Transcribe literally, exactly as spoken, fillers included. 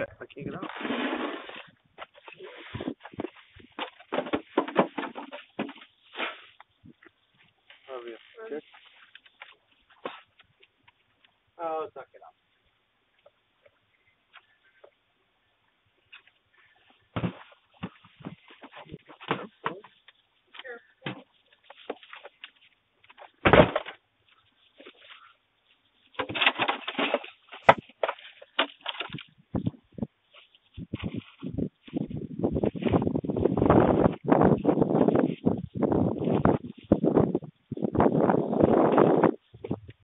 Tak, taki gra. O, tak, tak.